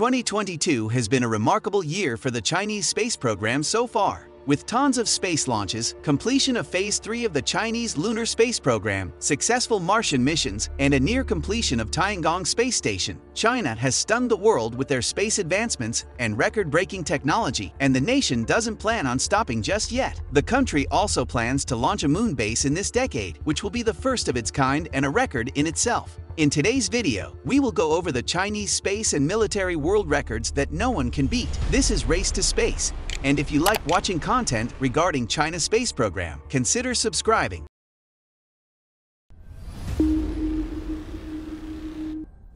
2022 has been a remarkable year for the Chinese space program so far, with tons of space launches, completion of Phase 3 of the Chinese lunar space program, successful Martian missions, and a near completion of Tiangong Space Station. China has stunned the world with their space advancements and record-breaking technology, and the nation doesn't plan on stopping just yet. The country also plans to launch a moon base in this decade, which will be the first of its kind and a record in itself. In today's video, we will go over the Chinese space and military world records that no one can beat. This is Race to Space, and if you like watching content regarding China's space program, consider subscribing.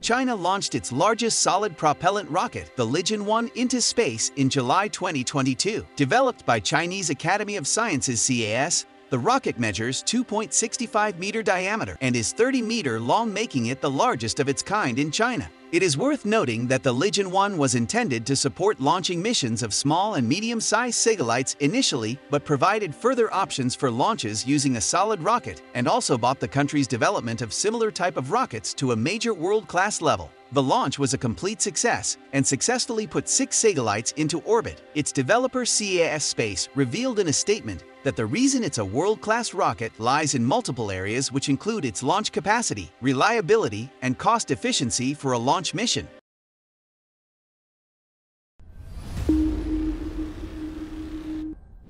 China launched its largest solid propellant rocket, the Lijian 1, into space in July 2022. Developed by Chinese Academy of Sciences CAS, the rocket measures 2.65-meter diameter and is 30-meter long, making it the largest of its kind in China. It is worth noting that the Lijian 1 was intended to support launching missions of small and medium-sized satellites initially, but provided further options for launches using a solid rocket, and also brought the country's development of similar type of rockets to a major world-class level. The launch was a complete success and successfully put 6 satellites into orbit. Its developer CAS Space revealed in a statement that the reason it's a world-class rocket lies in multiple areas, which include its launch capacity, reliability, and cost efficiency for a launch mission.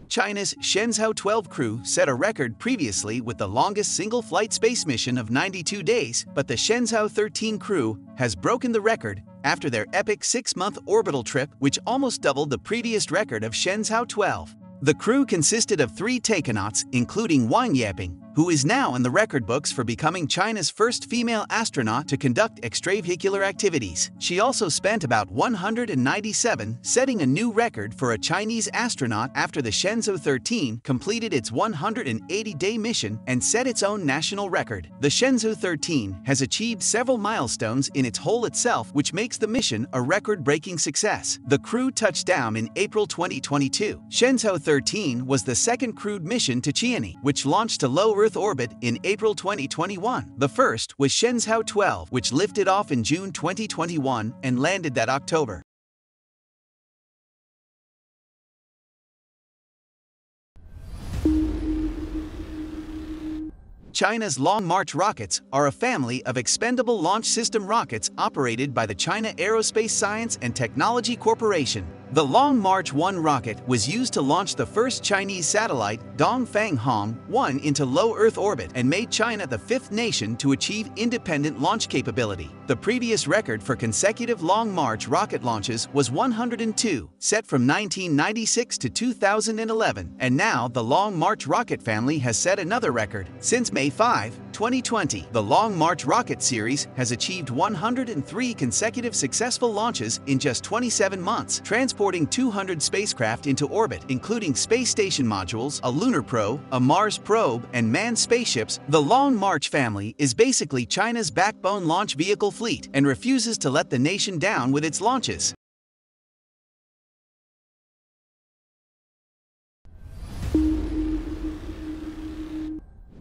China's Shenzhou-12 crew set a record previously with the longest single-flight space mission of 92 days, but the Shenzhou-13 crew has broken the record after their epic 6-month orbital trip, which almost doubled the previous record of Shenzhou-12. The crew consisted of 3 taikonauts, including Wang Yaping, who is now in the record books for becoming China's first female astronaut to conduct extravehicular activities. She also spent about 197, setting a new record for a Chinese astronaut after the Shenzhou-13 completed its 180-day mission and set its own national record. The Shenzhou-13 has achieved several milestones in its whole itself, which makes the mission a record-breaking success. The crew touched down in April 2022. Shenzhou-13 was the second crewed mission to Tianhe, which launched to low Earth orbit in April 2021. The first was Shenzhou-12, which lifted off in June 2021 and landed that October. China's Long March rockets are a family of expendable launch system rockets operated by the China Aerospace Science and Technology Corporation. The Long March 1 rocket was used to launch the first Chinese satellite, Dongfang Hong-1, into low Earth orbit and made China the 5th nation to achieve independent launch capability. The previous record for consecutive Long March rocket launches was 102, set from 1996 to 2011, and now the Long March rocket family has set another record. Since May 5, 2020, the Long March rocket series has achieved 103 consecutive successful launches in just 27 months, transporting 200 spacecraft into orbit, including space station modules, a lunar probe, a Mars probe, and manned spaceships. The Long March family is basically China's backbone launch vehicle fleet and refuses to let the nation down with its launches.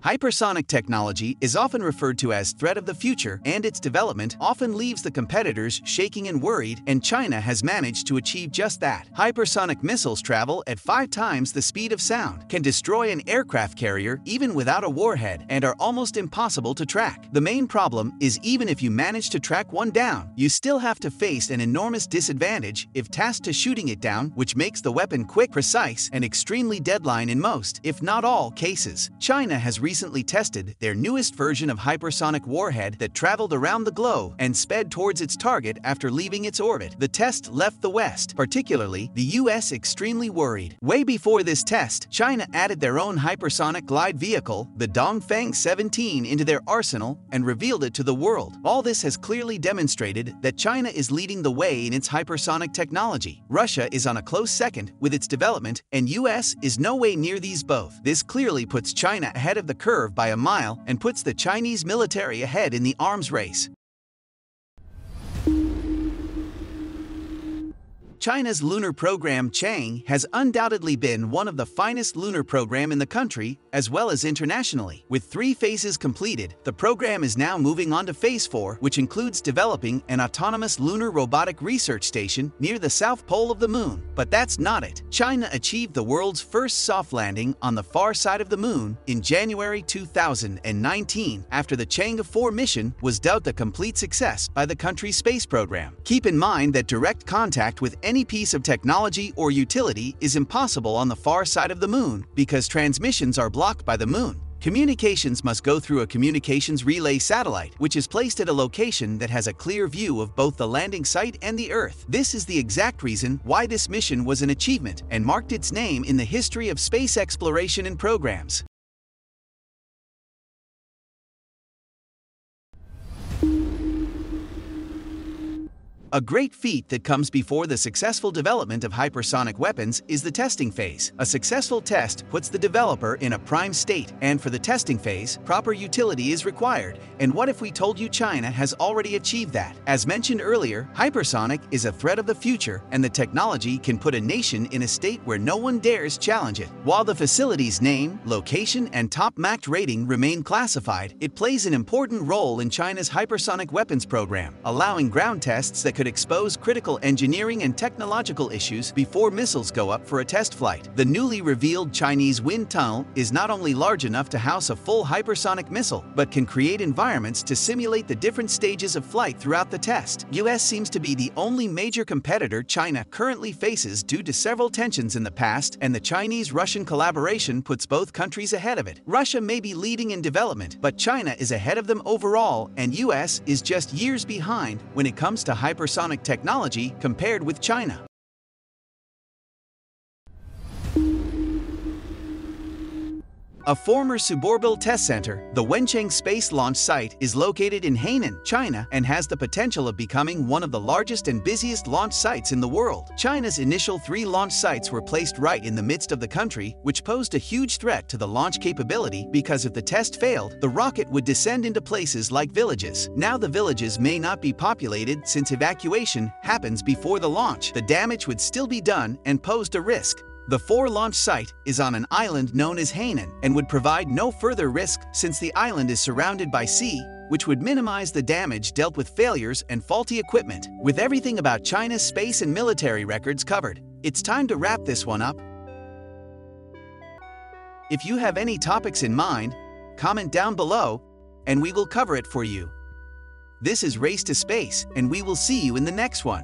Hypersonic technology is often referred to as threat of the future, and its development often leaves the competitors shaking and worried, and China has managed to achieve just that. Hypersonic missiles travel at 5 times the speed of sound, can destroy an aircraft carrier even without a warhead, and are almost impossible to track. The main problem is even if you manage to track one down, you still have to face an enormous disadvantage if tasked to shooting it down, which makes the weapon quick, precise, and extremely deadline in most, if not all, cases. China has recently tested their newest version of hypersonic warhead that traveled around the globe and sped towards its target after leaving its orbit. The test left the West, particularly the US, extremely worried. Way before this test, China added their own hypersonic glide vehicle, the Dongfeng 17, into their arsenal and revealed it to the world. All this has clearly demonstrated that China is leading the way in its hypersonic technology. Russia is on a close second with its development, and US is no way near these both. This clearly puts China ahead of the curve by a mile and puts the Chinese military ahead in the arms race. China's lunar program Chang'e has undoubtedly been one of the finest lunar programs in the country, as well as internationally. With 3 phases completed, the program is now moving on to phase 4, which includes developing an autonomous lunar robotic research station near the south pole of the moon. But that's not it. China achieved the world's first soft landing on the far side of the moon in January 2019 after the Chang'e 4 mission was dubbed a complete success by the country's space program. Keep in mind that direct contact with any piece of technology or utility is impossible on the far side of the moon because transmissions are blocked by the moon. Communications must go through a communications relay satellite, which is placed at a location that has a clear view of both the landing site and the Earth. This is the exact reason why this mission was an achievement and marked its name in the history of space exploration and programs. A great feat that comes before the successful development of hypersonic weapons is the testing phase. A successful test puts the developer in a prime state, and for the testing phase, proper utility is required. And what if we told you China has already achieved that? As mentioned earlier, hypersonic is a threat of the future, and the technology can put a nation in a state where no one dares challenge it. While the facility's name, location, and top MACT rating remain classified, it plays an important role in China's hypersonic weapons program, allowing ground tests that could expose critical engineering and technological issues before missiles go up for a test flight. The newly revealed Chinese wind tunnel is not only large enough to house a full hypersonic missile, but can create environments to simulate the different stages of flight throughout the test. U.S. seems to be the only major competitor China currently faces due to several tensions in the past, and the Chinese-Russian collaboration puts both countries ahead of it. Russia may be leading in development, but China is ahead of them overall, and U.S. is just years behind when it comes to hypersonic technology compared with China. A former suborbital test center, the Wenchang Space Launch Site is located in Hainan, China, and has the potential of becoming one of the largest and busiest launch sites in the world. China's initial 3 launch sites were placed right in the midst of the country, which posed a huge threat to the launch capability because if the test failed, the rocket would descend into places like villages. Now the villages may not be populated since evacuation happens before the launch. The damage would still be done and posed a risk. The 4 launch site is on an island known as Hainan and would provide no further risk since the island is surrounded by sea, which would minimize the damage dealt with failures and faulty equipment. With everything about China's space and military records covered, it's time to wrap this one up. If you have any topics in mind, comment down below and we will cover it for you. This is Race to Space and we will see you in the next one.